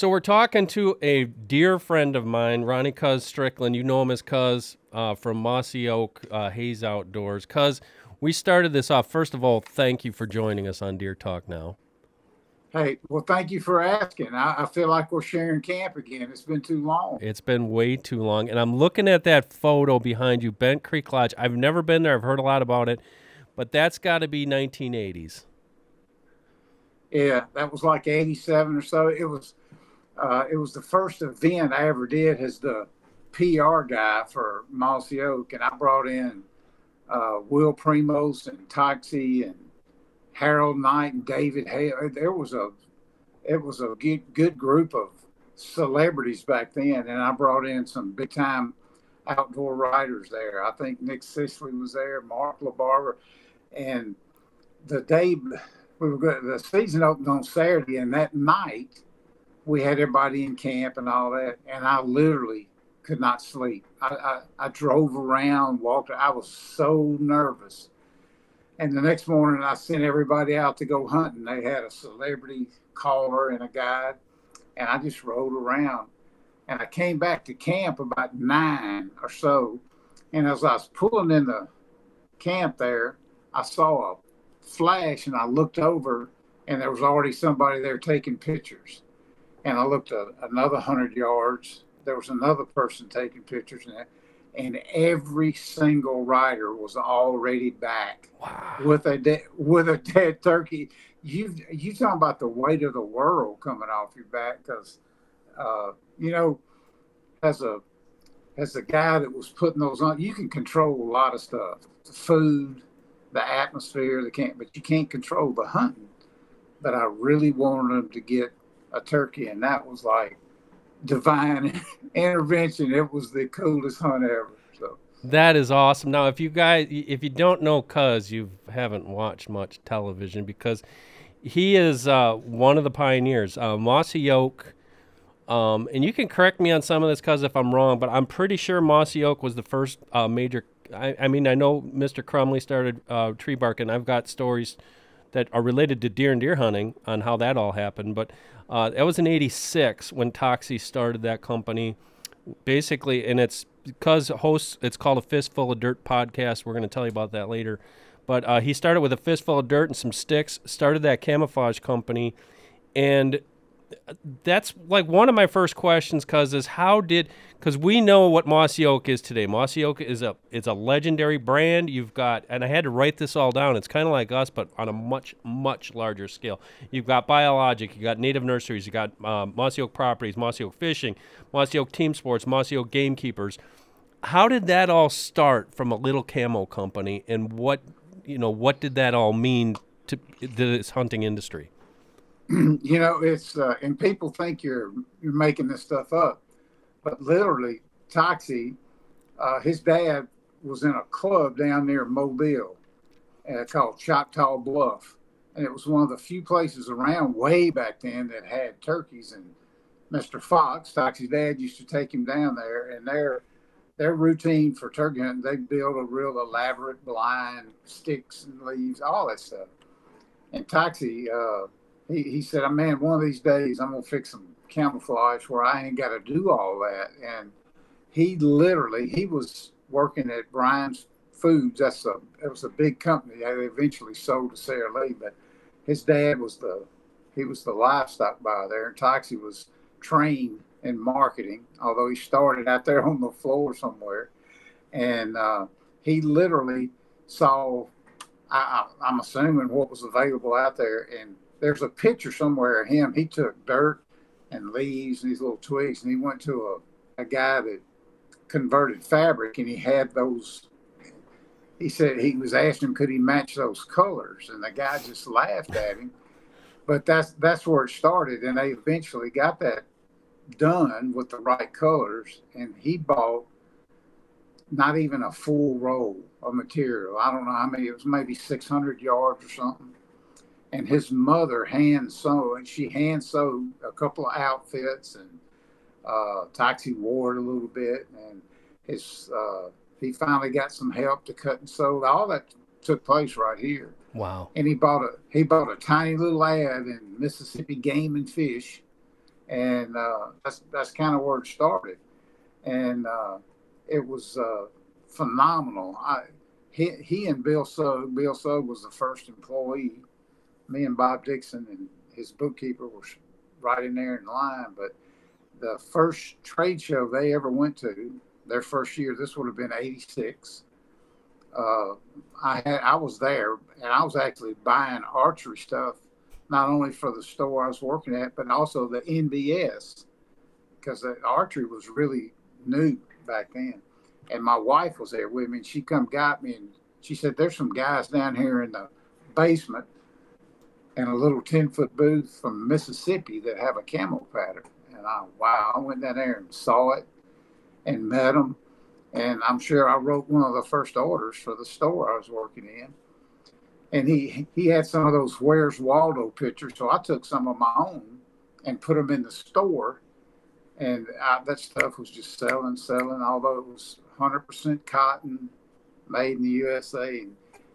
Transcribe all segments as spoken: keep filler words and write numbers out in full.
So we're talking to a dear friend of mine, Ronnie Cuz Strickland. You know him as Cuz uh, from Mossy Oak, uh, Hayes Outdoors. Cuz, we started this off. First of all, thank you for joining us on Deer Talk Now. Hey, well, thank you for asking. I, I feel like we're sharing camp again. It's been too long. It's been way too long. And I'm looking at that photo behind you, Bent Creek Lodge. I've never been there. I've heard a lot about it. But that's got to be nineteen eighties. Yeah, that was like eighty-seven or so. It was uh, it was the first event I ever did as the P R guy for Mossy Oak. And I brought in uh, Will Primos and Toxie and Harold Knight and David Hale. There was a, it was a good, good group of celebrities back then, and I brought in some big time outdoor writers there. I think Nick Sisley was there, Mark LaBarbera, and the day we were good, the season opened on Saturday, and that night we had everybody in camp and all that, and I literally could not sleep. I I, I drove around, walked. I was so nervous. And the next morning, I sent everybody out to go hunting. They had a celebrity caller and a guide, and I just rode around. And I came back to camp about nine or so, and as I was pulling in the camp there, I saw a flash, and I looked over, and there was already somebody there taking pictures. And I looked at another hundred yards. There was another person taking pictures, and that. And every single rider was already back. Wow. with a de with a dead turkey. You you talking about the weight of the world coming off your back? Because uh, you know, as a as the guy that was putting those on, you can control a lot of stuff: the food, the atmosphere, the camp, but you can't control the hunting. But I really wanted them to get a turkey, and that was like divine intervention. It was the coolest hunt ever. So that is awesome. Now, if you guys, if you don't know Cuz, you haven't watched much television, because he is uh, one of the pioneers, uh, Mossy Oak. Um, and you can correct me on some of this, Cuz, if I'm wrong, but I'm pretty sure Mossy Oak was the first uh, major. I, I mean, I know Mister Crumley started uh, tree bark, and I've got stories that are related to deer and deer hunting on how that all happened. But uh, that was in eighty-six when Toxie started that company, basically. And it's because hosts, it's called a Fistful of Dirt Podcast. We're going to tell you about that later. But uh, he started with a fistful of dirt and some sticks, started that camouflage company. And that's like one of my first questions, Cuz, is how did, because we know what Mossy Oak is today. Mossy Oak is a it's a legendary brand. You've got, and I had to write this all down, it's kind of like us, but on a much much larger scale. You've got biologic, you got native nurseries, you got uh, Mossy Oak Properties, Mossy Oak Fishing, Mossy Oak Team Sports, Mossy Oak Gamekeepers. How did that all start from a little camo company, and what, you know, what did that all mean to this hunting industry? You know, it's, uh, and people think you're, you're making this stuff up, but literally, Toxie, uh, his dad was in a club down near Mobile uh, called Choctaw Bluff, and it was one of the few places around way back then that had turkeys, and Mister Fox, Toxie's dad, used to take him down there, and their, their routine for turkey hunting, they build a real elaborate blind, sticks and leaves, all that stuff, and Toxie, uh, He, he said, oh, man, one of these days I'm going to fix some camouflage where I ain't got to do all that. And he literally, he was working at Brian's Foods. That's a, it was a big company. They eventually sold to Sara Lee, but his dad was the, he was the livestock buyer there. And Toxie was trained in marketing, although he started out there on the floor somewhere. And uh, he literally saw, I, I, I'm assuming, what was available out there, and there's a picture somewhere of him. He took dirt and leaves and these little twigs, and he went to a, a guy that converted fabric, and he had those. He said he was asking him, could he match those colors? And the guy just laughed at him. But that's, that's where it started, and they eventually got that done with the right colors, and he bought not even a full roll of material. I don't know how many. It was maybe six hundred yards or something. And his mother hand sewed, she hand sewed a couple of outfits, and uh, Toxie wore it a little bit. And his, uh, he finally got some help to cut and sew. All that took place right here. Wow! And he bought a he bought a tiny little ad in Mississippi Game and Fish, And uh, that's that's kind of where it started. And uh, it was uh, phenomenal. I he he and Bill Sugg. Bill Sugg was the first employee. Me and Bob Dixon and his bookkeeper were right in there in line. But the first trade show they ever went to, their first year, this would have been eighty-six. Uh, I had, I was there, and I was actually buying archery stuff, not only for the store I was working at, but also the N B S, because the archery was really new back then. And my wife was there with me, and she come got me, and she said, "There's some guys down here in the basement in a little ten-foot booth from Mississippi that have a camo pattern." And I, wow, I went down there and saw it and met them. And I'm sure I wrote one of the first orders for the store I was working in. And he he had some of those Where's Waldo pictures, so I took some of my own and put them in the store. And I, that stuff was just selling, selling, although it was one hundred percent cotton, made in the U S A. And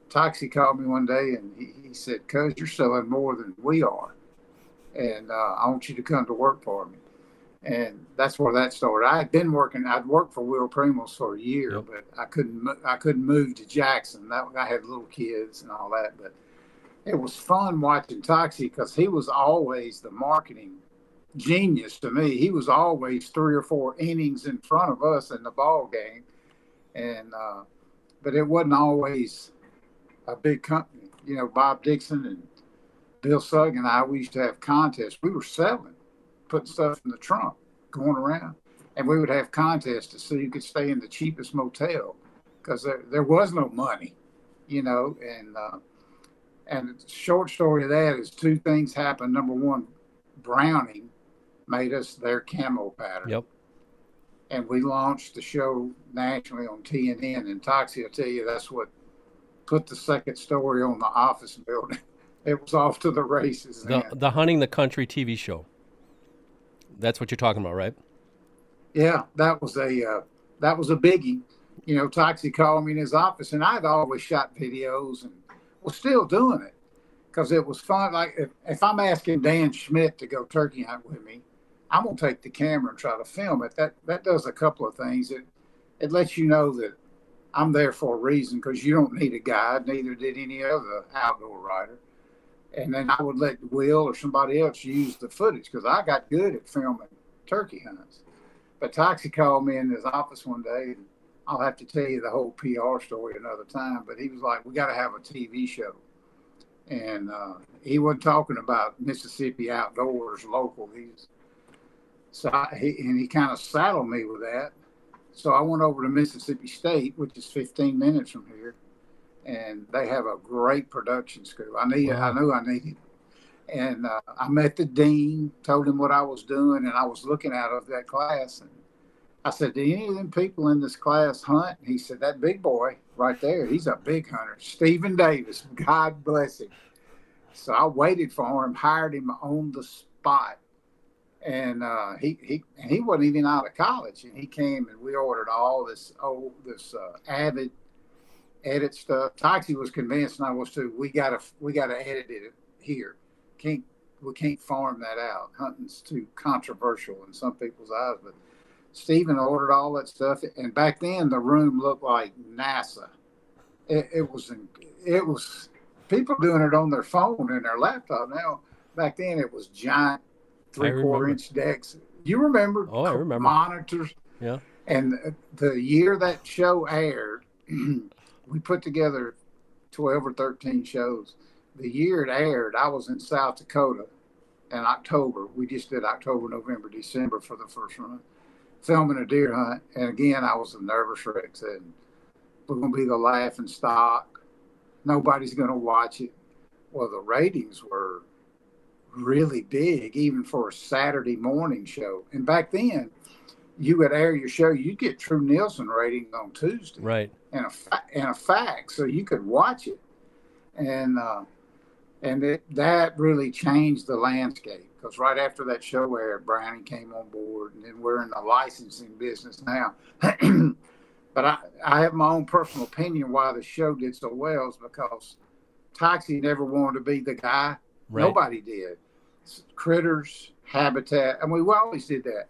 Toxie called me one day, and he, he said, "Cuz, you're selling more than we are. And uh, I want you to come to work for me." And that's where that started. I had been working. I'd worked for Will Primos for a year, yep. but I couldn't. I couldn't move to Jackson. That I had little kids and all that. But it was fun watching Toxie because he was always the marketing genius to me. He was always three or four innings in front of us in the ball game. And uh, but it wasn't always a big company. You know, Bob Dixon and Bill Sugg and I, we used to have contests. We were selling, putting stuff in the trunk, going around. And we would have contests to see who could stay in the cheapest motel because there, there was no money, you know. And uh, and the short story of that is two things happened. Number one, Browning made us their camo pattern. Yep. And we launched the show nationally on T N N. And Toxie will tell you that's what put the second story on the office building. It was off to the races. The, the Hunting the Country T V show. That's what you're talking about, right? Yeah, that was a uh, that was a biggie. You know, Toxie called me in his office, and I'd always shot videos and was still doing it because it was fun. Like if, if I'm asking Dan Schmidt to go turkey hunt with me, I'm gonna take the camera and try to film it. That that does a couple of things. It it lets you know that I'm there for a reason because you don't need a guide. Neither did any other outdoor writer. And then I would let Will or somebody else use the footage because I got good at filming turkey hunts. But Toxie called me in his office one day, and I'll have to tell you the whole P R story another time, but he was like, "We got to have a T V show." And uh, he wasn't talking about Mississippi Outdoors local. He's, so I, he, and he kind of saddled me with that. So I went over to Mississippi State, which is fifteen minutes from here. And they have a great production school. I needed, wow. I knew I needed. And uh, I met the dean, told him what I was doing, and I was looking out of that class. And I said, "Do any of them people in this class hunt?" And he said, "That big boy right there, he's a big hunter, Stephen Davis, God bless him." So I waited for him, hired him on the spot. And uh, he he he wasn't even out of college. And he came, and we ordered all this old, this uh, avid, edit stuff. Toxie was convinced, and I was too. We gotta, we gotta edit it here. Can't we can't farm that out? Hunting's too controversial in some people's eyes. But Stephen ordered all that stuff, and back then the room looked like NASA. It, it was, it was people doing it on their phone and their laptop now. Back then it was giant three-quarter inch decks. You remember? Oh, I remember monitors. Yeah. And the year that show aired. We put together twelve or thirteen shows. The year it aired, I was in South Dakota in October. We just did October, November, December for the first run, filming a deer hunt. And again, I was a nervous wreck. Said, "We're going to be the laughing stock. Nobody's going to watch it." Well, the ratings were really big, even for a Saturday morning show. And back then, you would air your show, you'd get True Nielsen ratings on Tuesday. Right. And a, fa and a fax, so you could watch it. And uh, and it, that really changed the landscape because right after that show aired, Browning came on board, and then we're in the licensing business now. But I, I have my own personal opinion why the show did so well is because Toxie never wanted to be the guy. Right. Nobody did. Critters, habitat. And we always did that.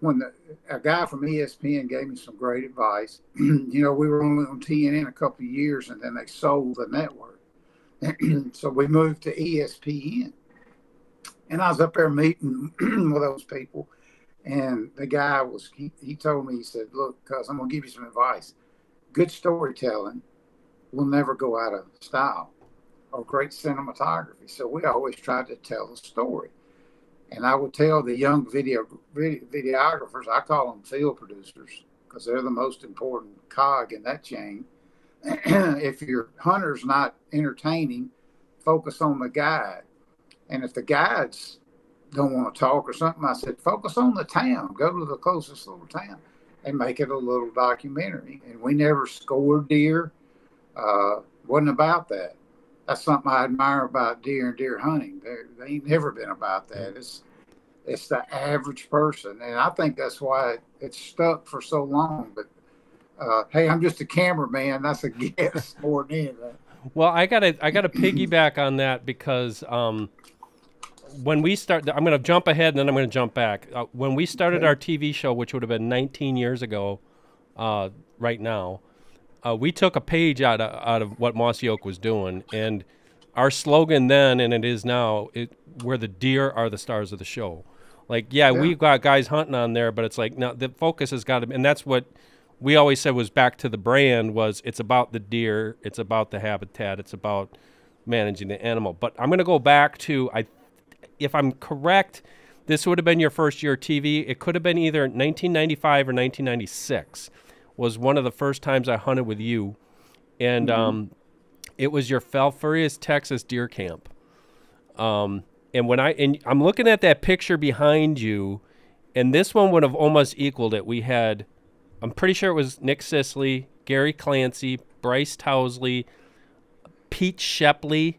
When the, a guy from E S P N gave me some great advice, you know, we were only on T N N a couple of years, and then they sold the network. So we moved to E S P N. And I was up there meeting with those people. And the guy was, he, he told me, he said, look, cuz, I'm going to give you some advice. Good storytelling will never go out of style, or great cinematography. So we always tried to tell a story. And I would tell the young video, video videographers, I call them field producers, because they're the most important cog in that chain. If your hunter's not entertaining, focus on the guide. And if the guides don't want to talk or something, I said, focus on the town. Go to the closest little town and make it a little documentary. And we never scored deer. Uh, wasn't about that. That's something I admire about Deer and Deer Hunting. They're, they ain't never been about that. It's it's the average person, and I think that's why it, it's stuck for so long. But uh, hey, I'm just a cameraman. That's a guess more than anything. Well, I gotta I gotta piggyback on that, because um, when we start, I'm gonna jump ahead and then I'm gonna jump back. Uh, when we started okay. our T V show, which would have been nineteen years ago, uh, right now. Uh, we took a page out of, out of what Mossy Oak was doing, and our slogan then, and it is now, it, where the deer are the stars of the show. Like, yeah, yeah. we've got guys hunting on there, but it's like, no, the focus has got to be, and that's what we always said was back to the brand, was it's about the deer, it's about the habitat, it's about managing the animal. But I'm going to go back to, I, if I'm correct, this would have been your first year of T V. It could have been either nineteen ninety-five or nineteen ninety-six. Was one of the first times I hunted with you, and mm-hmm. um, it was your Falfurrias, Texas deer camp. Um, and when I and I'm looking at that picture behind you, and this one would have almost equaled it. We had, I'm pretty sure it was Nick Sisley, Gary Clancy, Bryce Towsley, Pete Shepley,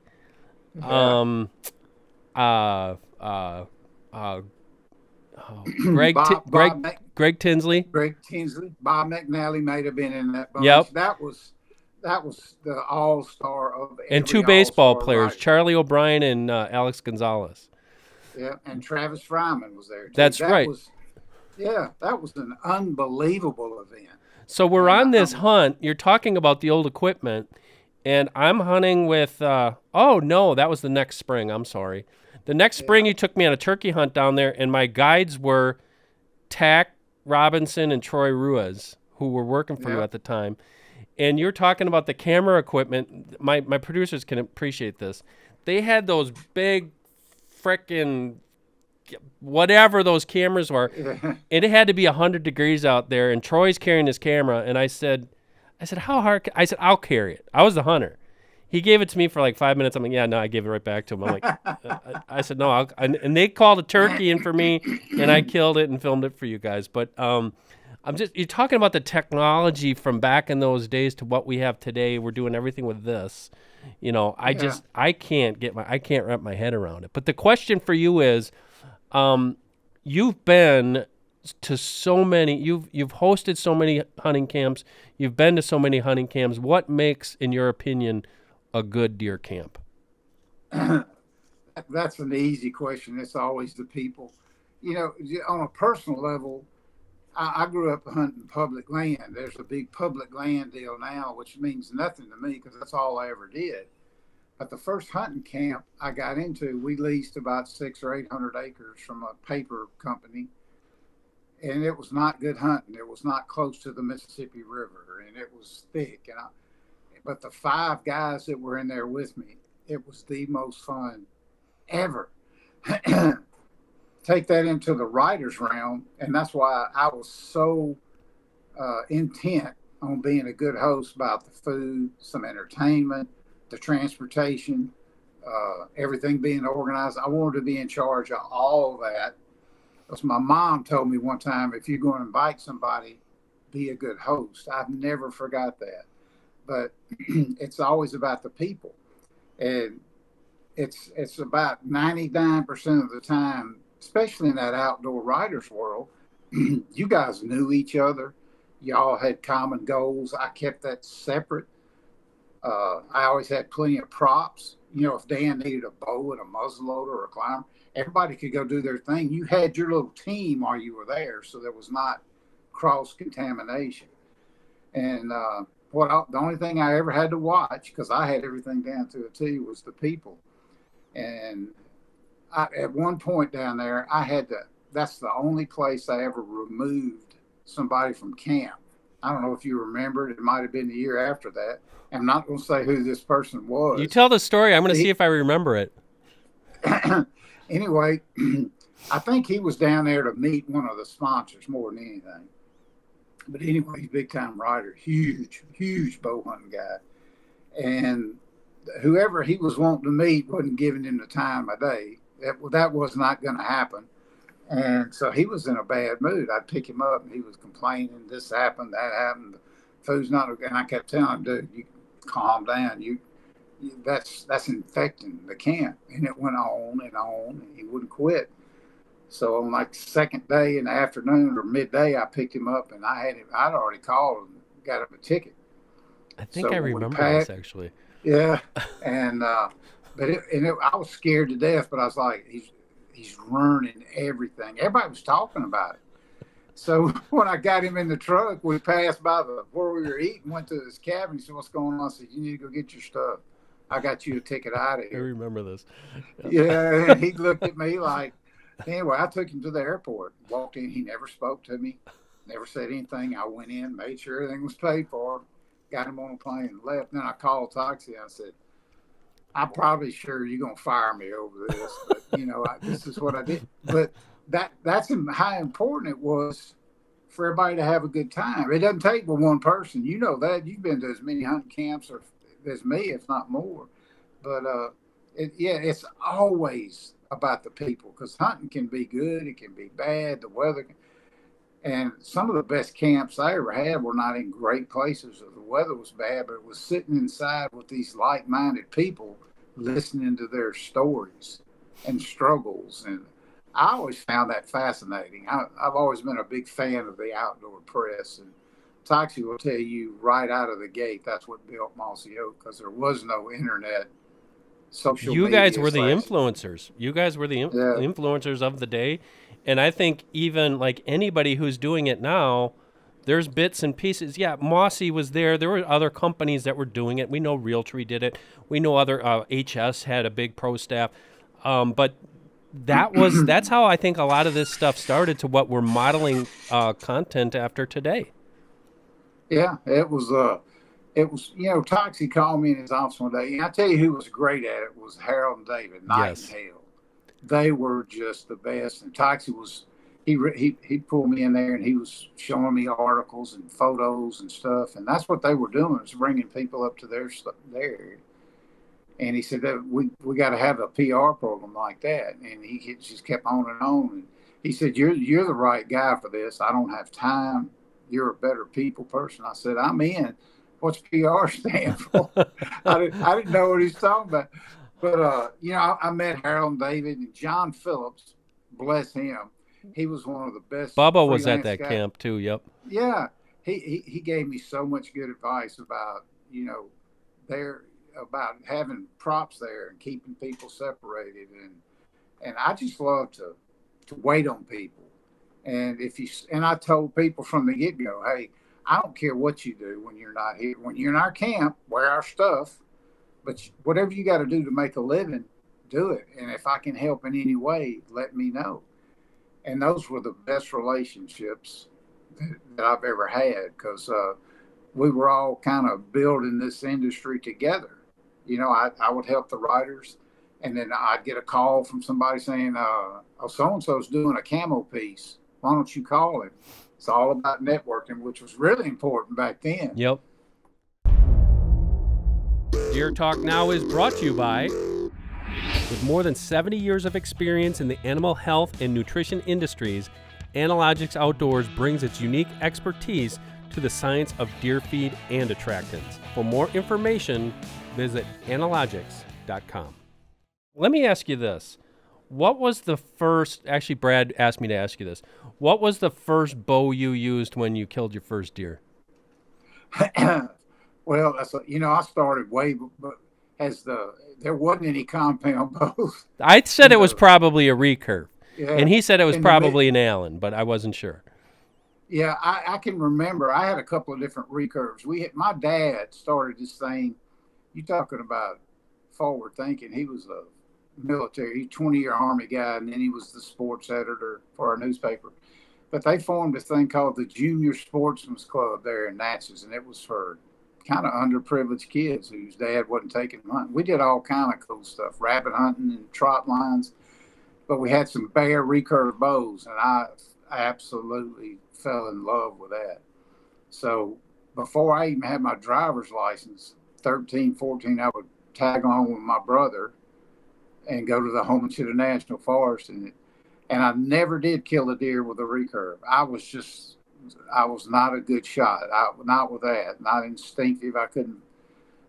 mm-hmm. um, uh, uh, uh, oh, Greg, Bob, Greg, Bob, Greg Tinsley, Greg Tinsley, Bob McNally might have been in that bunch. Yep. That was, that was the all-star of every and two baseball players, right. Charlie O'Brien and uh, Alex Gonzalez. Yeah, and Travis Fryman was there too. That's that right. Was, yeah, that was an unbelievable event. So we're and on I, this I'm, hunt. You're talking about the old equipment, and I'm hunting with. Uh, oh no, that was the next spring. I'm sorry. The next spring, yeah. you took me on a turkey hunt down there, and my guides were Tack Robinson and Troy Ruiz, who were working for yeah. you at the time. And you're talking about the camera equipment. My my producers can appreciate this. They had those big frickin' whatever those cameras were, yeah. and it had to be one hundred degrees out there, and Troy's carrying his camera, and I said, I said, how hard? I said, I'll carry it. I was the hunter. He gave it to me for like five minutes. I'm like, yeah, no, I gave it right back to him. I'm like, I, I said, no, I'll, and, and they called a turkey in for me, and I killed it and filmed it for you guys. But um, I'm just, you're talking about the technology from back in those days to what we have today. We're doing everything with this. You know, I yeah. just, I can't get my, I can't wrap my head around it. But the question for you is, um, you've been to so many, you've, you've hosted so many hunting camps. You've been to so many hunting camps. What makes, in your opinion, a good deer camp? That's an easy question. It's always the people. You know, on a personal level, I, I grew up hunting public land. There's a big public land deal now, which means nothing to me because that's all I ever did. But the first hunting camp I got into, we leased about six or eight hundred acres from a paper company, and it was not good hunting. It was not close to the Mississippi River, and it was thick, and I but the five guys that were in there with me, it was the most fun ever. Take that into the writer's realm, and that's why I was so uh, intent on being a good host about the food, some entertainment, the transportation, uh, everything being organized. I wanted to be in charge of all that. Because my mom told me one time, if you're going to invite somebody, be a good host. I've never forgot that. But it's always about the people, and it's it's about ninety-nine percent of the time, especially in that outdoor writers world, you guys knew each other. Y'all had common goals. I kept that separate. Uh, I always had plenty of props. you know, if Dan needed a bow and a muzzleloader or a climber, everybody could go do their thing. You had your little team while you were there, so there was not cross-contamination. And uh, what I, the only thing I ever had to watch, because I had everything down to a T, was the people. And I, at one point down there, I had to, that's the only place I ever removed somebody from camp. I don't know if you remember, it might have been the year after that. I'm not going to say who this person was. You tell the story. I'm going to he, see if I remember it. Anyway, I think he was down there to meet one of the sponsors more than anything. But anyway, big-time rider, huge, huge bow hunting guy. And whoever he was wanting to meet wasn't giving him the time of day. That, that was not going to happen. And so he was in a bad mood. I'd pick him up, and he was complaining, this happened, that happened, the food's not okay. And I kept telling him, dude, you calm down. You, you that's that's infecting the camp. And it went on and on, and he wouldn't quit. So on like the second day in the afternoon or midday, I picked him up, and I had him. I'd already called and got him a ticket. I think so I remember Pat, this, actually. Yeah. and uh, but it, and it, I was scared to death, but I was like, he's, he's ruining everything. Everybody was talking about it. So when I got him in the truck, we passed by the where we were eating, went to his cabin. He said, what's going on? I said, you need to go get your stuff. I got you a ticket out of here. I remember this. Yeah, and he looked at me like, anyway, I took him to the airport, walked in. He never spoke to me, never said anything. I went in, made sure everything was paid for, got him on a plane and left. Then I called Toxie. I said, I'm probably sure you're going to fire me over this, but, you know, I, this is what I did. But that that's how important it was for everybody to have a good time. It doesn't take but one person. You know that. You've been to as many hunting camps or, as me, if not more. But, uh, it, yeah, it's always about the people, because hunting can be good. It can be bad. The weather. Can, and some of the best camps I ever had were not in great places. The weather was bad, but it was sitting inside with these like-minded people listening to their stories and struggles. And I always found that fascinating. I, I've always been a big fan of the outdoor press. And Toxie will tell you right out of the gate, that's what built Mossy Oak, because there was no internet. Social you media guys were slash. the influencers. You guys were the in yeah. influencers of the day. And I think even like anybody who's doing it now, there's bits and pieces. Yeah, Mossy was there. There were other companies that were doing it. We know Realtree did it. We know other uh, H S had a big pro staff. Um, but that was that's how I think a lot of this stuff started to what we're modeling uh, content after today. Yeah, it was. Uh, it was. You know, Toxie called me in his office one day, and I tell you who was great at it was Harold and David Nightingale. Yes. They were just the best. And Toxie was, he, he, he pulled me in there and he was showing me articles and photos and stuff. And that's what they were doing, was bringing people up to their stuff there. And he said, that we, we got to have a P R program like that. And he just kept on and on. And he said, you're, you're the right guy for this. I don't have time. You're a better people person. I said, I'm in. What's P R stand for? I, didn't, I didn't know what he was talking about. But, uh, you know, I, I met Harold and David and John Phillips, bless him. He was one of the best. Bubba was at that guys. camp too, yep. Yeah. He, he he gave me so much good advice about, you know, their, about having props there and keeping people separated. And and I just love to, to wait on people. And if you and I told people from the get-go, hey, I don't care what you do when you're not here. When you're in our camp, wear our stuff. But whatever you got to do to make a living, do it. And if I can help in any way, let me know. And those were the best relationships that I've ever had, because uh, we were all kind of building this industry together. You know, I, I would help the writers, and then I'd get a call from somebody saying, uh, oh, so-and-so's doing a camo piece. Why don't you call him? It's all about networking, which was really important back then. Yep. Deer Talk Now is brought to you by, with more than seventy years of experience in the animal health and nutrition industries, Analogics Outdoors brings its unique expertise to the science of deer feed and attractants. For more information, visit analogics dot com. Let me ask you this. What was the first, actually Brad asked me to ask you this, what was the first bow you used when you killed your first deer? Well, that's a, you know, I started way, but as the, there wasn't any compound bows. I said it was probably a recurve. Yeah. And he said it was in probably an Allen, but I wasn't sure. Yeah, I, I can remember. I had a couple of different recurves. We had, my dad started this thing. You're talking about forward thinking. He was a military, twenty-year Army guy, and then he was the sports editor for our newspaper. But they formed this thing called the Junior Sportsman's Club there in Natchez, and it was for kind of underprivileged kids whose dad wasn't taking them hunting. We did all kind of cool stuff, rabbit hunting and trot lines, but we had some bare recurve bows, and I absolutely fell in love with that. So before I even had my driver's license, thirteen, fourteen, I would tag on with my brother and go to the Homestead National Forest, and it, and I never did kill a deer with a recurve. I was just, I was not a good shot. I, not with that, not instinctive. I couldn't.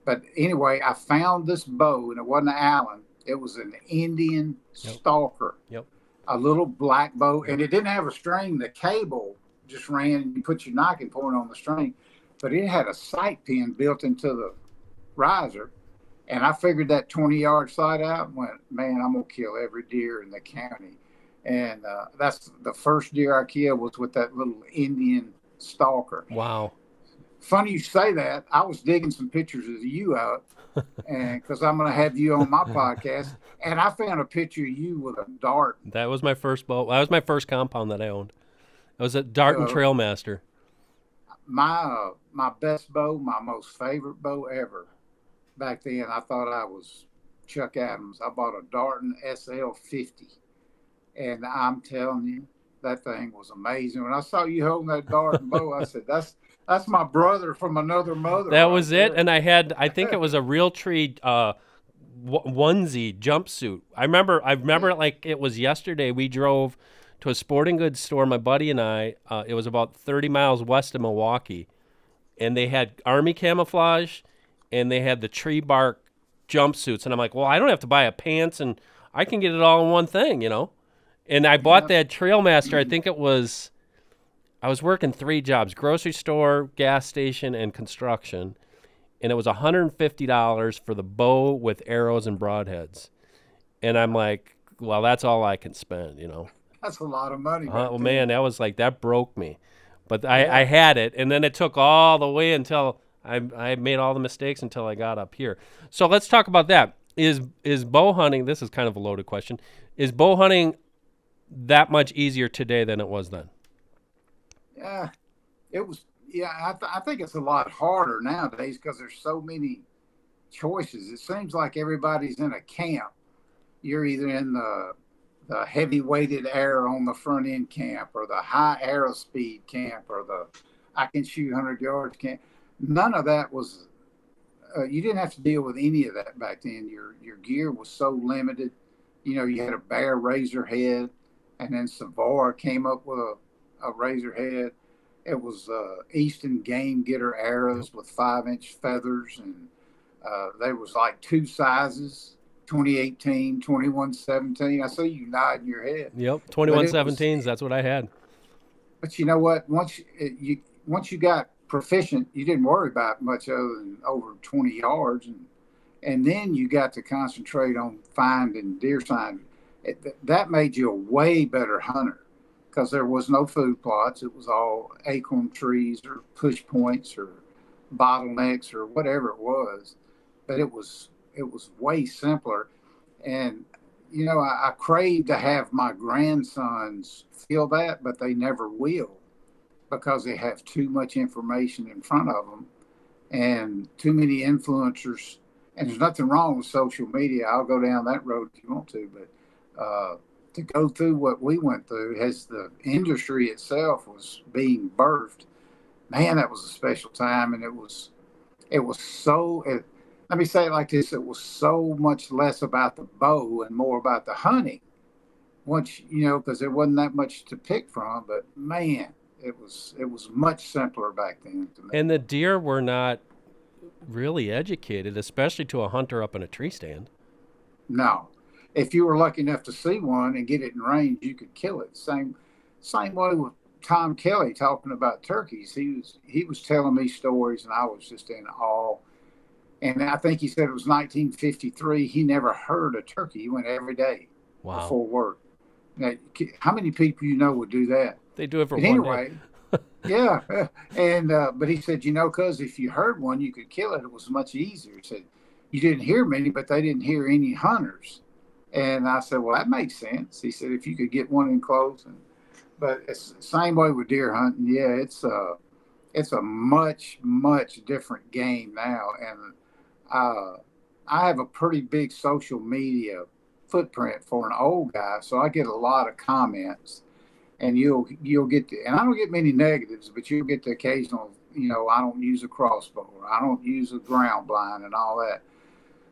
But anyway, I found this bow, and it wasn't an Allen. It was an Indian yep. stalker, yep. a little black bow, and it didn't have a string. The cable just ran, and you put your knocking point on the string, but it had a sight pin built into the riser. And I figured that twenty yard sight out and went, man, I'm going to kill every deer in the county. And uh, that's the first deer I killed was with that little Indian stalker. Wow. Funny you say that. I was digging some pictures of you out and because I'm going to have you on my podcast. And I found a picture of you with a dart. That was my first bow. That was my first compound that I owned. It was a dart so, and Trailmaster. My, uh, my best bow, my most favorite bow ever. Back then, I thought I was Chuck Adams. I bought a Darton S L fifty, and I'm telling you, that thing was amazing. When I saw you holding that Darton bow, I said, "That's that's my brother from another mother." That was it. And I had, I think it was a Realtree uh, onesie jumpsuit. I remember, I remember it like it was yesterday. We drove to a sporting goods store, my buddy and I. Uh, it was about thirty miles west of Milwaukee, and they had Army camouflage. And they had the tree bark jumpsuits. And I'm like, well, I don't have to buy a pants, and I can get it all in one thing, you know? And I bought yeah. that Trailmaster. I think it was, I was working three jobs, grocery store, gas station, and construction. And it was a hundred fifty dollars for the bow with arrows and broadheads. And I'm like, well, that's all I can spend, you know? That's a lot of money. Uh, well, man, that was like, that broke me. But I, yeah. I had it. And then it took all the way until... I, I made all the mistakes until I got up here. So let's talk about that. Is is bow hunting, this is kind of a loaded question, is bow hunting that much easier today than it was then? Yeah, it was. Yeah, I, th I think it's a lot harder nowadays because there's so many choices. It seems like everybody's in a camp. You're either in the, the heavy-weighted arrow on the front end camp or the high arrow speed camp or the I can shoot a hundred yards camp. None of that was, uh, you didn't have to deal with any of that back then. Your your gear was so limited. You know, you had a bare razor head, and then Savard came up with a, a razor head. It was uh, Easton Game Getter arrows with five inch feathers, and uh, there was like two sizes, twenty eighteen, twenty-one seventeen. I see you nodding your head. Yep, twenty-one seventeens, that's what I had. But you know what? Once you, you, once you got proficient, you didn't worry about much other than over twenty yards, and and then you got to concentrate on finding deer sign. It, that made you a way better hunter because there was no food plots. It was all acorn trees or push points or bottlenecks or whatever it was, but it was it was way simpler. And you know, I, I crave to have my grandsons feel that, but they never will, because they have too much information in front of them and too many influencers. And there's nothing wrong with social media. I'll go down that road if you want to, but uh, to go through what we went through as the industry itself was being birthed, man, that was a special time. And it was, it was so, it, let me say it like this. It was so much less about the bow and more about the hunting once, you know, because there wasn't that much to pick from, but man, It was it was much simpler back then. To me. And the deer were not really educated, especially to a hunter up in a tree stand. No, if you were lucky enough to see one and get it in range, you could kill it. Same same way with Tom Kelly talking about turkeys. He was he was telling me stories, and I was just in awe. And I think he said it was nineteen fifty-three. He never heard a turkey. He went every day wow. before work. Now, how many people you know would do that? They do it for one anyway, day. yeah. And, uh, but he said, you know, cause if you heard one, you could kill it. It was much easier. He said, you didn't hear many, but they didn't hear any hunters. And I said, well, that makes sense. He said, if you could get one enclosed. And, but it's the same way with deer hunting. Yeah. It's a, it's a much, much different game now. And, uh, I have a pretty big social media footprint for an old guy, so I get a lot of comments, and you'll you'll get the, and I don't get many negatives, but you'll get the occasional, you know, I don't use a crossbow, or I don't use a ground blind, and all that.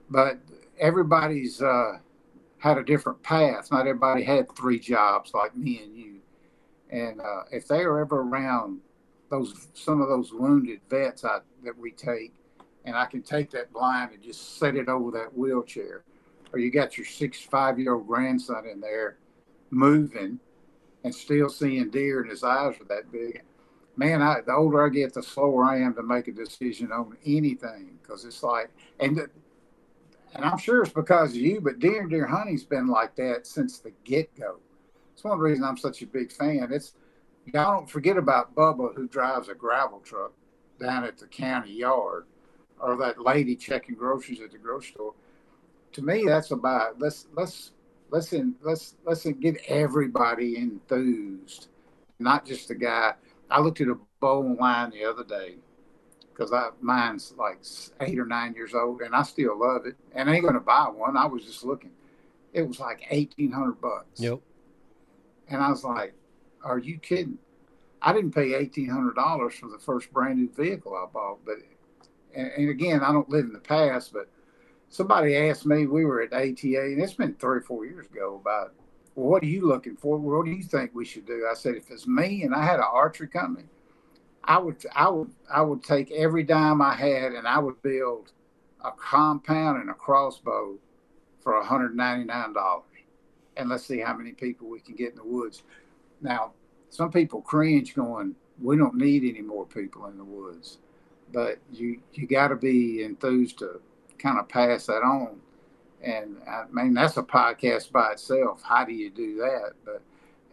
But everybody's uh, had a different path. Not everybody had three jobs like me and you. And uh, if they are ever around those some of those wounded vets I, that we take, and I can take that blind and just set it over that wheelchair. Or you got your six, five-year-old grandson in there moving and still seeing deer, and his eyes are that big. Man, I, the older I get, the slower I am to make a decision on anything, because it's like, and the, and I'm sure it's because of you, but deer and deer hunting's been like that since the get-go. It's one of the reasons I'm such a big fan. It's y'all don't forget about Bubba, who drives a gravel truck down at the county yard, or that lady checking groceries at the grocery store. To me, that's about let's let's let's in, let's let's get everybody enthused, not just the guy. I looked at a bow line the other day because mine's like eight or nine years old, and I still love it. And I ain't gonna buy one. I was just looking. It was like eighteen hundred bucks. Yep. And I was like, "Are you kidding? I didn't pay eighteen hundred dollars for the first brand new vehicle I bought." But and, and again, I don't live in the past, but. Somebody asked me, we were at A T A, and it's been three or four years ago, about, well, what are you looking for? What do you think we should do? I said, if it's me and I had an archery company, I would I would, I would take every dime I had, and I would build a compound and a crossbow for one hundred ninety-nine dollars. And let's see how many people we can get in the woods. Now, some people cringe going, we don't need any more people in the woods. But you, you got to be enthused to kind of pass that on. And I mean, that's a podcast by itself. How do you do that? But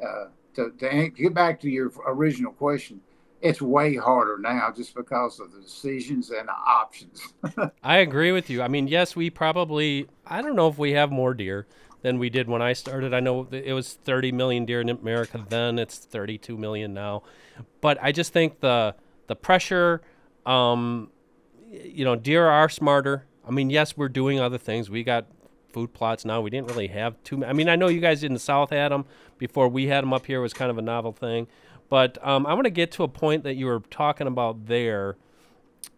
uh, to, to get back to your original question, it's way harder now just because of the decisions and the options. I agree with you. I mean, yes, we probably, I don't know if we have more deer than we did when I started. I know it was thirty million deer in America then. It's thirty-two million now. But I just think the, the pressure, um, you know, deer are smarter. I mean, yes, we're doing other things. We got food plots now. We didn't really have too many. I mean, I know you guys in the South had them before we had them up here. It was kind of a novel thing. But um, I want to get to a point that you were talking about there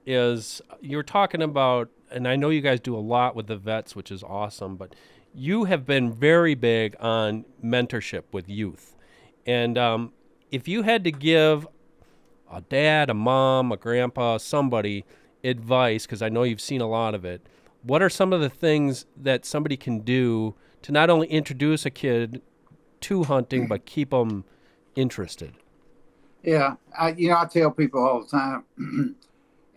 is you were talking about, and I know you guys do a lot with the vets, which is awesome, but you have been very big on mentorship with youth. And um, if you had to give a dad, a mom, a grandpa, somebody advice, because I know you've seen a lot of it, what are some of the things that somebody can do to not only introduce a kid to hunting but keep them interested? Yeah, I, you know, I tell people all the time,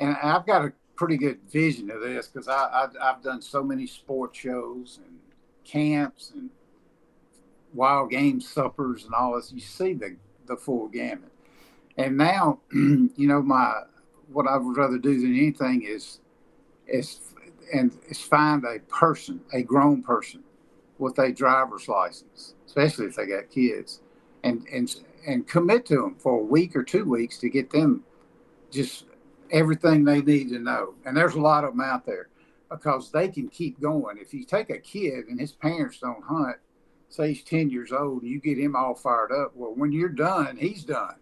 and I've got a pretty good vision of this because I, I, I've done so many sports shows and camps and wild game suppers and all this. You see the, the full gamut. And now, you know, my what I would rather do than anything is, is, and is find a person, a grown person with a driver's license, especially if they got kids, and, and, and commit to them for a week or two weeks to get them just everything they need to know. And there's a lot of them out there because they can keep going. If you take a kid and his parents don't hunt, say he's ten years old, and you get him all fired up. Well, when you're done, he's done.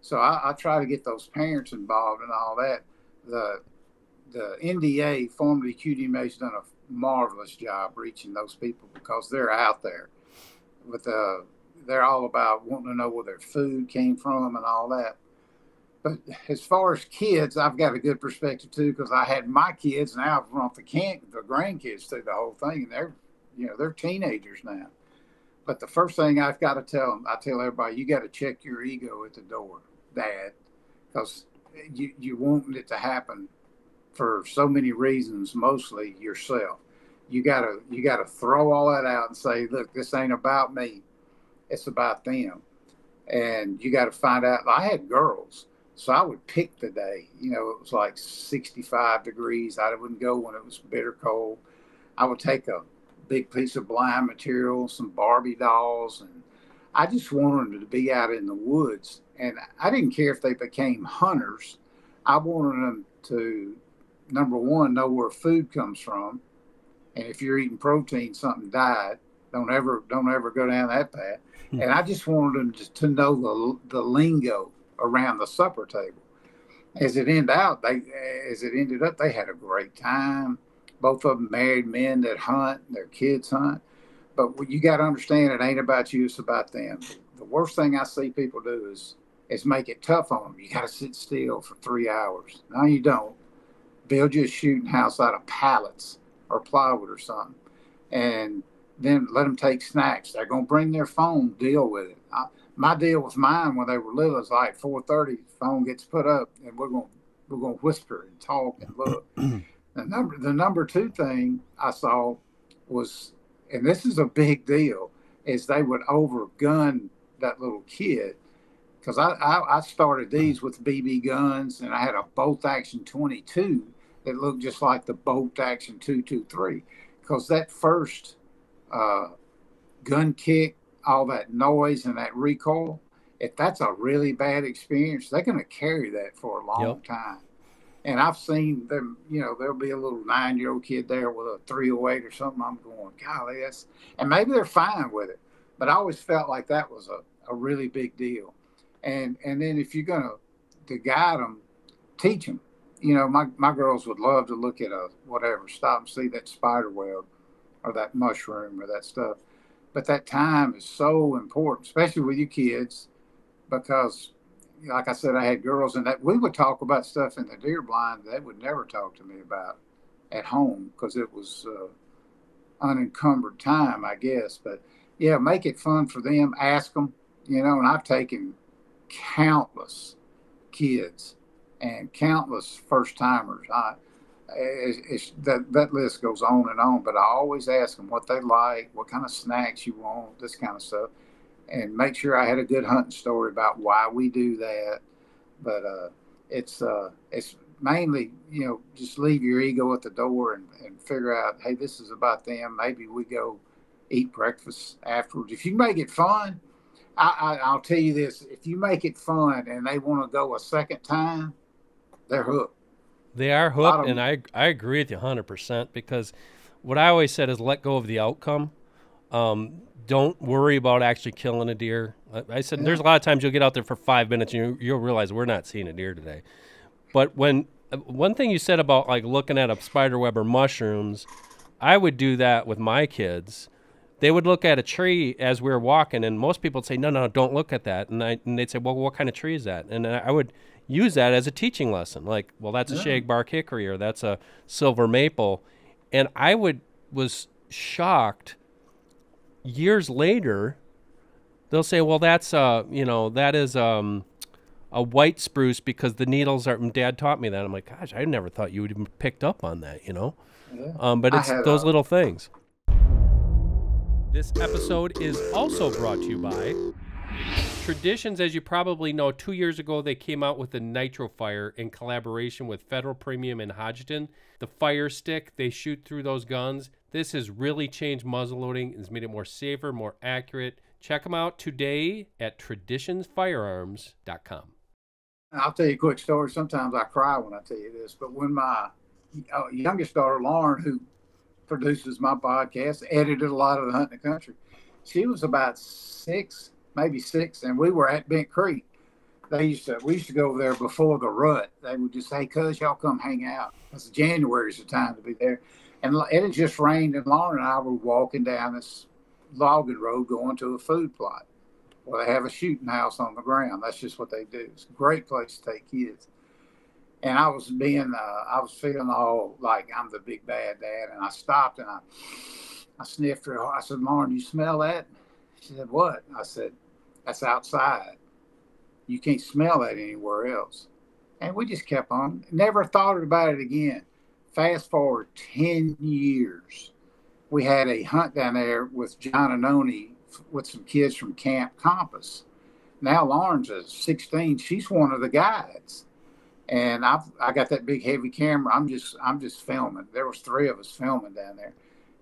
So I, I try to get those parents involved and all that. The the N D A, formerly Q D M A, has done a marvelous job reaching those people because they're out there. But the, they're all about wanting to know where their food came from and all that. But as far as kids, I've got a good perspective too because I had my kids. Now I've run the camp, the grandkids through the whole thing, and they're you know they're teenagers now. But the first thing I've got to tell them, I tell everybody, you got to check your ego at the door, Dad, because you, you want it to happen for so many reasons, mostly yourself. You gotta you gotta throw all that out and say, look, this ain't about me. It's about them. And you gotta find out. I had girls, so I would pick the day. You know, it was like sixty-five degrees. I wouldn't go when it was bitter cold. I would take a big piece of blind material, some Barbie dolls, and I just wanted them to be out in the woods. And I didn't care if they became hunters. I wanted them to, number one, know where food comes from. And if you're eating protein, something died. Don't ever, don't ever go down that path. Mm-hmm. And I just wanted them to, to know the the lingo around the supper table. As it ended out, they as it ended up, they had a great time. Both of them married men that hunt, their kids hunt. But you got to understand, it ain't about you; it's about them. The worst thing I see people do is is make it tough on them. You got to sit still for three hours. No, you don't. Build you a shooting house out of pallets or plywood or something, and then let them take snacks. They're going to bring their phone, deal with it. I, my deal with mine when they were little is like four thirty, phone gets put up, and we're going we're going to whisper and talk and look. the number the number two thing I saw was, and this is a big deal, is they would overgun that little kid, because I, I, I started these with B B guns, and I had a bolt action twenty-two that looked just like the bolt action two twenty-three, because that first uh, gun kick, all that noise and that recoil, if that's a really bad experience, they're going to carry that for a long yep. time. And I've seen them, you know, there'll be a little nine-year-old kid there with a three oh eight or something. I'm going, golly, that's, and maybe they're fine with it, but I always felt like that was a, a really big deal. And and then if you're going to to guide them, teach them. You know, my, my girls would love to look at a whatever, stop and see that spider web or that mushroom or that stuff. But that time is so important, especially with your kids, because, like I said, I had girls and that we would talk about stuff in the deer blind they would never talk to me about at home, because it was uh, unencumbered time, I guess. But, yeah, make it fun for them. Ask them, you know, and I've taken countless kids and countless first-timers. I, it's, it's, that, that list goes on and on, but I always ask them what they like, what kind of snacks you want, this kind of stuff, and make sure I had a good hunting story about why we do that. But uh, it's uh, it's mainly, you know, just leave your ego at the door and, and figure out, hey, this is about them. Maybe we go eat breakfast afterwards. If you make it fun, I, I, I'll tell you this. If you make it fun and they want to go a second time, they're hooked. They are hooked, and I I agree with you one hundred percent, because what I always said is let go of the outcome. Um, don't worry about actually killing a deer. I, I said yeah. There's a lot of times you'll get out there for five minutes and you, you'll realize we're not seeing a deer today. But when one thing you said about like looking at a spider web or mushrooms, I would do that with my kids. They would look at a tree as we were walking, and most people would say, no, no, don't look at that. And, I, and they'd say, well, what kind of tree is that? And I would use that as a teaching lesson. Like, well, that's yeah. a shagbark hickory, or that's a silver maple. And I would was shocked years later. They'll say, well, that's, uh, you know, that is um, a white spruce, because the needles are, and Dad taught me that. I'm like, gosh, I never thought you would even picked up on that, you know. Yeah. Um, but it's those a- little things. This episode is also brought to you by Traditions. As you probably know, two years ago, they came out with the Nitro Fire in collaboration with Federal Premium and Hodgdon. The fire stick, they shoot through those guns. This has really changed muzzleloading. It's made it more safer, more accurate. Check them out today at traditions firearms dot com. I'll tell you a quick story. Sometimes I cry when I tell you this, but when my youngest daughter, Lauren, who produces my podcast, edited a lot of The Hunting the Country. She was about six, maybe six, and we were at Bent Creek. They used to, we used to go over there before the rut. They would just say, cuz, y'all come hang out. Because January's the time to be there. And it had just rained, and Lauren and I were walking down this logging road going to a food plot. Well, they have a shooting house on the ground. That's just what they do. It's a great place to take kids. And I was being, uh, I was feeling all like I'm the big bad dad. And I stopped and I, I sniffed her. I said, Lauren, you smell that? She said, what? I said, that's outside. You can't smell that anywhere else. And we just kept on. Never thought about it again. Fast forward ten years. We had a hunt down there with John Anoni with some kids from Camp Compass. Now Lauren's at sixteen. She's one of the guides. And I I got that big heavy camera. I'm just I'm just filming. There was three of us filming down there.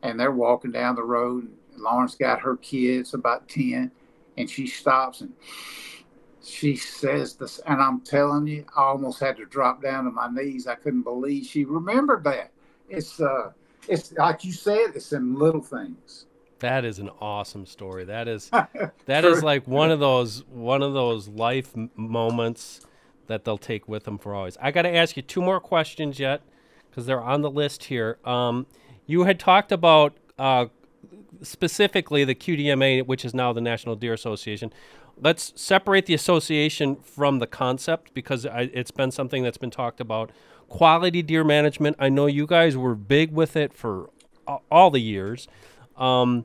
And they're walking down the road. And Lauren's got her kids, about ten. And she stops and she says this. And I'm telling you, I almost had to drop down to my knees. I couldn't believe she remembered that. It's uh, it's like you said, it's in little things. That is an awesome story. That is that is like one of those one of those life moments that they'll take with them for always. I got to ask you two more questions yet because they're on the list here. Um, you had talked about uh, specifically the Q D M A, which is now the National Deer Association. Let's separate the association from the concept because I, it's been something that's been talked about. Quality deer management. I know you guys were big with it for all the years. Um,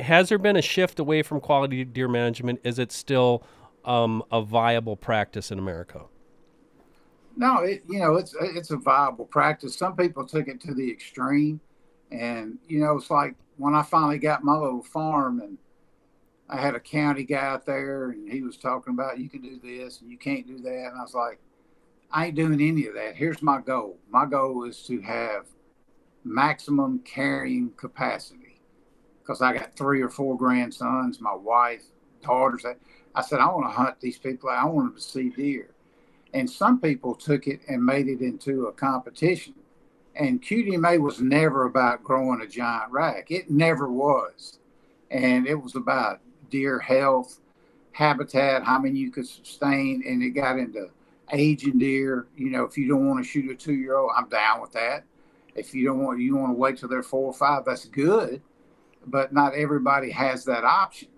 has there been a shift away from quality deer management? Is it still um, a viable practice in America? No, it, you know, it's, it's a viable practice. Some people took it to the extreme. And, you know, it's like when I finally got my little farm and I had a county guy out there and he was talking about you can do this and you can't do that. And I was like, I ain't doing any of that. Here's my goal. My goal is to have maximum carrying capacity because I got three or four grandsons, my wife, daughters. I said, I want to hunt these people. I want them to see deer. And some people took it and made it into a competition. And Q D M A was never about growing a giant rack. It never was. And it was about deer health, habitat, how many you could sustain. And it got into aging deer. You know, if you don't want to shoot a two-year-old, I'm down with that. If you don't want, you want to wait till they're four or five, that's good. But not everybody has that option,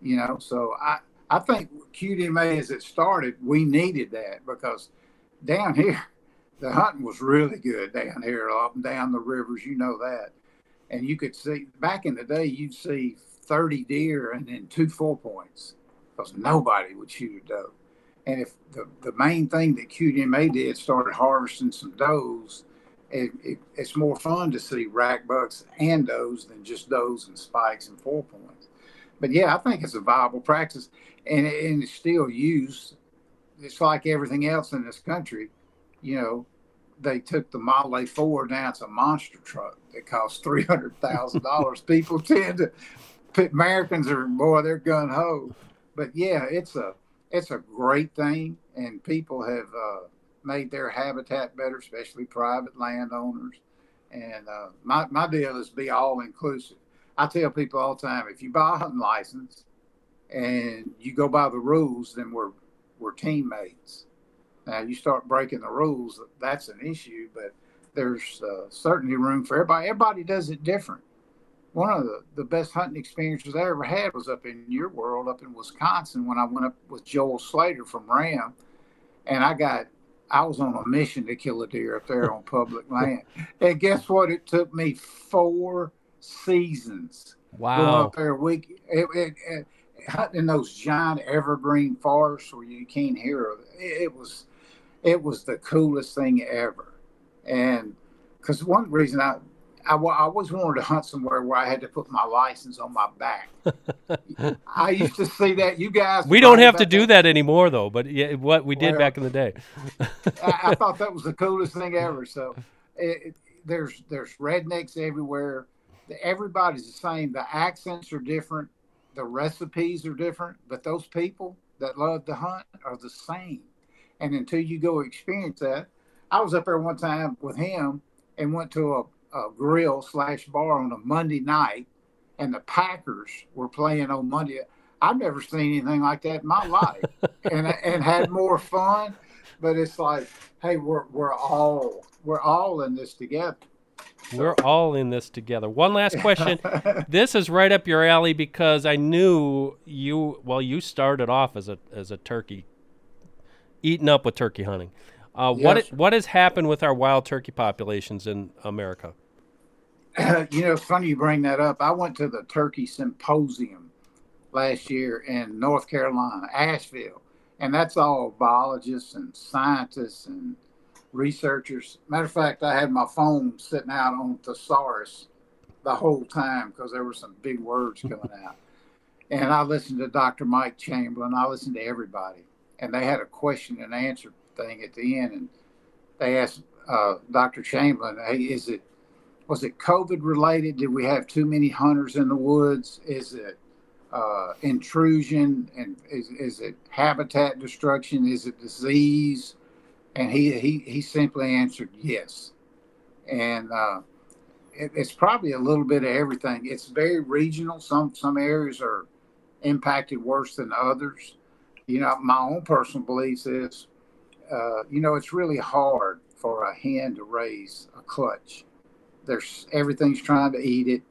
you know. So I, I think Q D M A, as it started, we needed that because down here, the hunting was really good down here, up and down the rivers, you know that. And you could see, back in the day, you'd see thirty deer and then two four points because nobody would shoot a doe. And if the, the main thing that Q D M A did started harvesting some does, it, it, it's more fun to see rack bucks and does than just does and spikes and four points. But yeah, I think it's a viable practice and, and it's still used. It's like everything else in this country. You know, they took the Model A Ford, now it's a monster truck that costs three hundred thousand dollars. People tend to, Americans are, boy, they're gung-ho. But yeah, it's a, It's a great thing, and people have uh, made their habitat better, especially private landowners. And uh, my, my deal is be all-inclusive. I tell people all the time, if you buy a hunting license and you go by the rules, then we're, we're teammates. Now, you start breaking the rules, that's an issue, but there's uh, certainly room for everybody. Everybody does it different. One of the, the best hunting experiences I ever had was up in your world, up in Wisconsin, when I went up with Joel Slater from RAM, and I got, I was on a mission to kill a deer up there on public land. And guess what? It took me four seasons. Wow. Going up there week, it, it, it, hunting in those giant evergreen forests where you can't hear it. It was, it was the coolest thing ever. And because one reason I, I, I always wanted to hunt somewhere where I had to put my license on my back. I used to see that. You guys. We don't have to do that anymore, though. But yeah, what we did well, back in the day. I, I thought that was the coolest thing ever. So it, it, there's there's rednecks everywhere. Everybody's the same. The accents are different. The recipes are different. But those people that love to hunt are the same. And until you go experience that, I was up there one time with him and went to a A grill slash bar on a Monday night, and the Packers were playing on Monday. I've never seen anything like that in my life, and and had more fun. But it's like, hey, we're we're all we're all in this together. We're all in this together. One last question. This is right up your alley because I knew you. Well, you started off as a as a turkey, eating up with turkey hunting. Uh, yes. What what has happened with our wild turkey populations in America? You know, it's funny you bring that up. I went to the turkey symposium last year in North Carolina, Asheville, And that's all biologists and scientists and researchers. Matter of fact, I had my phone sitting out on thesaurus the whole time because there were some big words coming out. And I listened to Doctor Mike Chamberlain. I listened to everybody. And they had a question and answer thing at the end. And they asked uh, Doctor Chamberlain, hey, is it, was it COVID related? Did we have too many hunters in the woods? Is it uh, intrusion? And is, is it habitat destruction? Is it disease? And he, he, he simply answered yes. And uh, it, it's probably a little bit of everything. It's very regional. Some, some areas are impacted worse than others. You know, my own personal beliefs is, uh, you know, it's really hard for a hen to raise a clutch. There's everything's trying to eat it.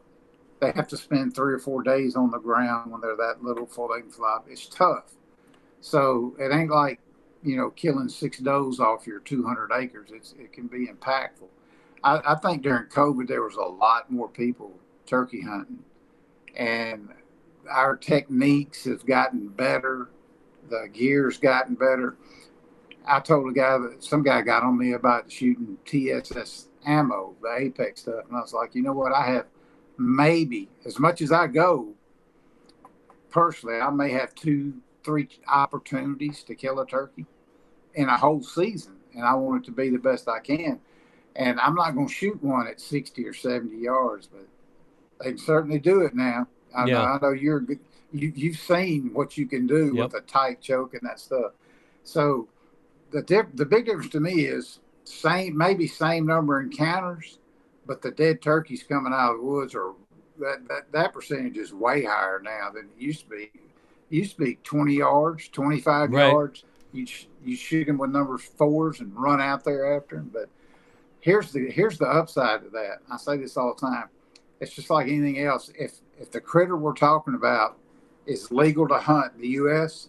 They have to spend three or four days on the ground when they're that little before they can fly. It's tough. So it ain't like, you know, killing six does off your two hundred acres. It's, it can be impactful. I, I think during COVID, there was a lot more people turkey hunting. And our techniques have gotten better. The gear's gotten better. I told a guy that some guy got on me about shooting T S S ammo, the Apex stuff. And I was like, you know what? I have maybe as much as I go personally, I may have two, three opportunities to kill a turkey in a whole season. And I want it to be the best I can. And I'm not going to shoot one at sixty or seventy yards, but they can certainly do it now. I, yeah. know, I know you're good. You, you've seen what you can do yep. with a tight choke and that stuff. So the dip, the big difference to me is same maybe same number of encounters, but the dead turkeys coming out of the woods are that, that, that percentage is way higher now than it used to be. It used to be twenty yards, twenty-five right. yards. You you shoot them with number fours and run out there after them. But here's the here's the upside of that. I say this all the time. It's just like anything else. If if the critter we're talking about is legal to hunt in the U S,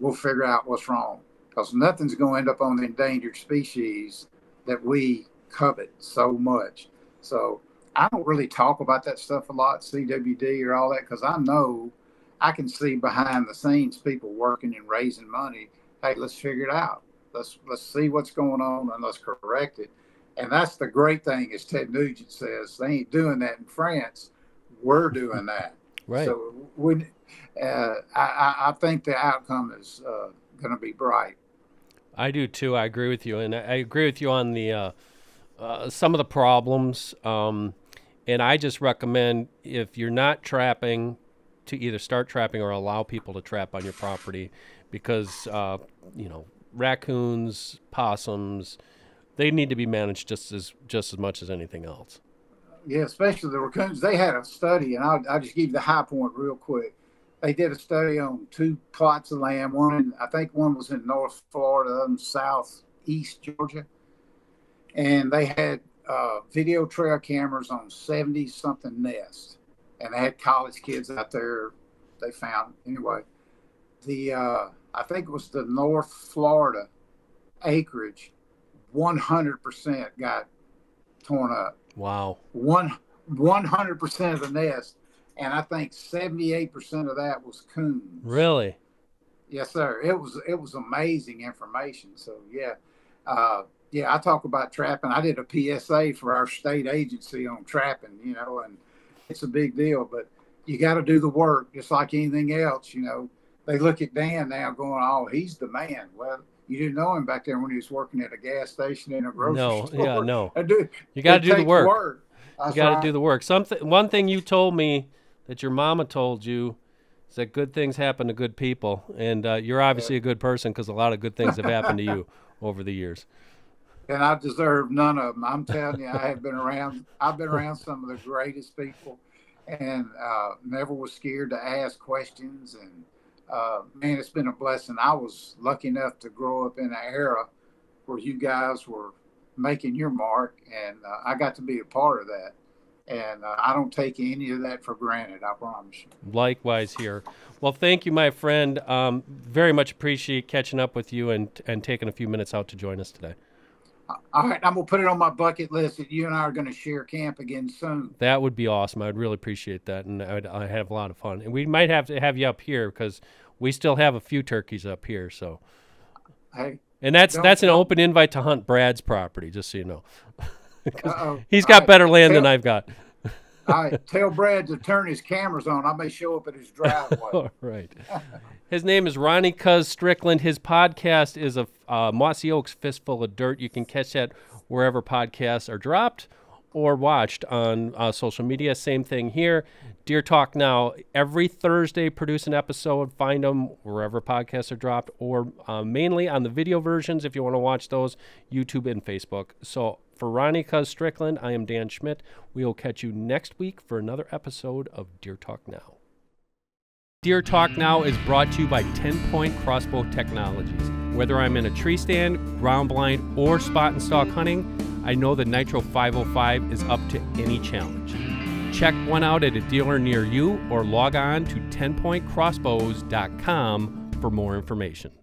we'll figure out what's wrong, because nothing's going to end up on the endangered species that we covet so much. So I don't really talk about that stuff a lot, C W D or all that, because I know I can see behind the scenes people working and raising money. Hey, let's figure it out. Let's let's see what's going on and let's correct it. And that's the great thing, as Ted Nugent says, they ain't doing that in France. We're doing that. Right. So when, uh, I, I think the outcome is uh, going to be bright. I do too. I agree with you. And I agree with you on the uh, uh, some of the problems. Um, and I just recommend, if you're not trapping, to either start trapping or allow people to trap on your property, because, uh, you know, raccoons, possums, they need to be managed just as just as much as anything else. Yeah, especially the raccoons. They had a study, and I'll, I'll just give you the high point real quick. They did a study on two plots of land. One, in, I think one was in North Florida, the other in southeast Georgia. And they had uh, video trail cameras on seventy-something nests. And they had college kids out there they found. Anyway, the uh, I think it was the North Florida acreage, one hundred percent got torn up. Wow. One, one hundred percent of the nest. And I think seventy-eight percent of that was coons. Really? Yes, sir. It was, it was amazing information. So yeah. Uh, yeah. I talk about trapping. I did a P S A for our state agency on trapping, you know, and it's a big deal, but you got to do the work just like anything else. You know, they look at Dan now going, oh, he's the man. Well, you didn't know him back there when he was working at a gas station in a grocery no, store. Yeah, no, dude, you got to do the work. work. You got to do the work. Something, one thing you told me that your mama told you is that good things happen to good people, and uh, you're obviously yeah. a good person, because a lot of good things have happened to you over the years. And I deserve none of them. I'm telling you, I have been around. I've been around some of the greatest people, and uh, never was scared to ask questions and. Uh, man, it's been a blessing. I was lucky enough to grow up in an era where you guys were making your mark, and uh, I got to be a part of that. And uh, I don't take any of that for granted, I promise you. Likewise here. Well, thank you, my friend. Um, very much appreciate catching up with you and, and taking a few minutes out to join us today. All right, I'm going to put it on my bucket list that you and I are going to share camp again soon. That would be awesome. I'd really appreciate that, and I'd, I'd have a lot of fun. And we might have to have you up here because we still have a few turkeys up here. So, hey, and that's that's an open invite to hunt Brad's property, just so you know. Uh-oh. He's got better land than I've got. All right, tell Brad to turn his cameras on. I may show up at his driveway. All right. His name is Ronnie Cuz Strickland. His podcast is a uh, Mossy Oak's Fistful of Dirt. You can catch that wherever podcasts are dropped or watched on uh, social media. Same thing here. Deer Talk Now, every Thursday, produce an episode. Find them wherever podcasts are dropped, or uh, mainly on the video versions if you want to watch those, YouTube and Facebook. So for Ronnie Cuz Strickland, I am Dan Schmidt. We will catch you next week for another episode of Deer Talk Now. Deer Talk Now is brought to you by ten point Crossbow Technologies. Whether I'm in a tree stand, ground blind, or spot and stalk hunting, I know the Nitro five oh five is up to any challenge. Check one out at a dealer near you or log on to ten point crossbows dot com for more information.